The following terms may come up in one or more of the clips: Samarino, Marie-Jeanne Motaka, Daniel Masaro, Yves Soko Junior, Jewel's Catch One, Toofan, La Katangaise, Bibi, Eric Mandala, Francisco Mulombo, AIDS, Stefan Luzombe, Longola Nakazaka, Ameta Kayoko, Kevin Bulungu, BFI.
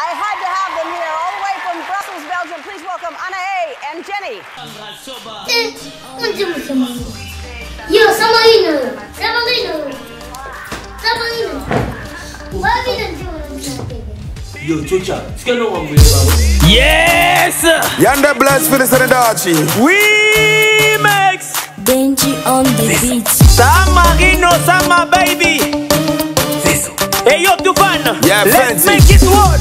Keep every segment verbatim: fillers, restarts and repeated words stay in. I had to have them here, all the way from Brussels, Belgium. Please welcome Anna A and Jenny. Yo, Samarino, Samarino, Samarino. What are we doing today? Yo, Chucha, it's going on with you. Yes! Yanda blast for the Senadachi. We mix. Benji on the beach. Samarino, Sama baby. Hey yo, Toofan, yeah, let's make it work.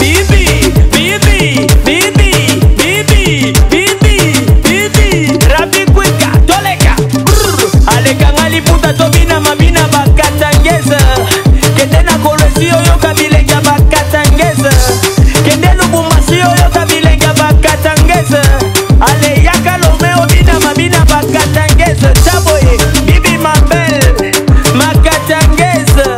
Bibi, Bibi, Bibi, Bibi, Bibi, Bibi. Rabi Kweka, Toleka. Aleka ngali puta tobina mabina bakatangeza. Kende na koresi yo kabilenga bakatangeza. Kende lubumasi yo kabilenga bakatangeza. Ale yakalo me obina mabina bakatangeza. Chaboy, Bibi mabel, makatangeza.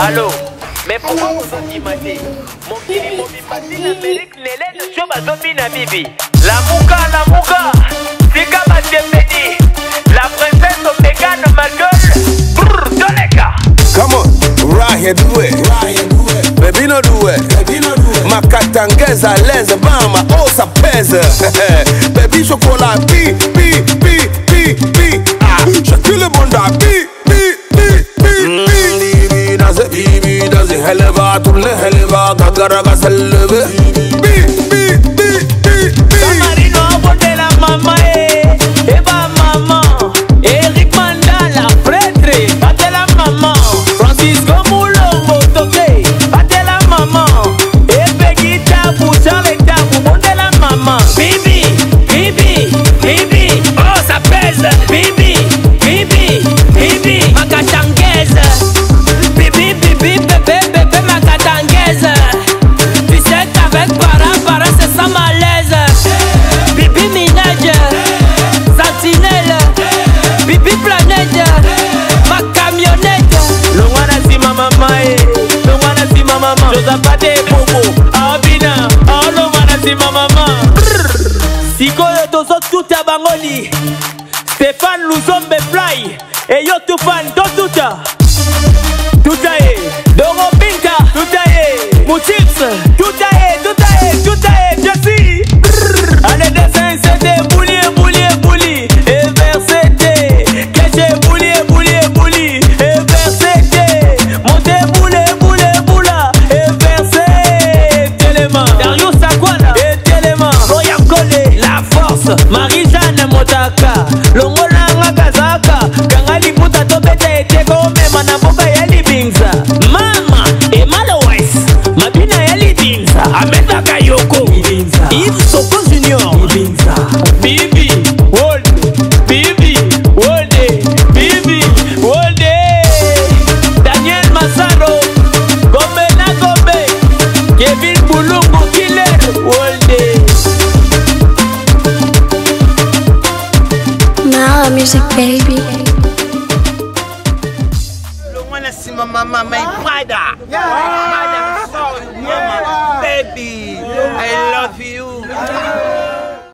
Allô, mais pourquoi vous en imaginez? Mon kiri, mon bimati, la mérique, l'élène, le job à Zobina Bibi. La mouka, la mouka, c'est comme à Tchepedi. La princesse au mégane, ma gueule, brrr, dans les cas. Come on, Raya Doué, Baby no Doué, ma katangaise à l'aise, bam, oh ça pèse. Baby chocolat, pi, pi, pi, pi, pi. Ah, je tue le monde à pi. Helva, tourne helva, gagara ga selve. Bi bi bi bi bi. Samarino bote la mama eh, Eva mama, Eric Mandala, Fretre, bote la mama, Francisco Mulombo toke, bote la mama, Ebegita pucha veta, bote la mama. Bibi bibi bibi, oh ça pèse. Bibi bibi bibi, makatangeza. Zapate popo, abina, alo manasi mama. Siko yo tozo tuta bangoli, Stefan Luzombe fly, e yo Toofan to tuta, tuta e, dongo pinka, tuta e, mu chips, tuta e, tuta e, tuta e, jasi. Ale desin c'était bouli, bouli, bouli, et vers c'était, caché bouli, bouli, bouli, et vers c'était, monté bouli. Marie-Jeanne Motaka, Longola Nakazaka, Kangali puta topeta eteko mema na boka ya libinza. Mama, Emalo Wise, mabina ya libinza, Ameta Kayoko, libinza, Yves Soko Junior, libinza, Bibi, World, Bibi, World Day, Bibi, World Day, Daniel Masaro, Gombe na Gombe, Kevin Bulungu Killer, World Day. Music baby. You wanna see my mama, my brother. Yeah. Mother, son, mama, baby. I love you.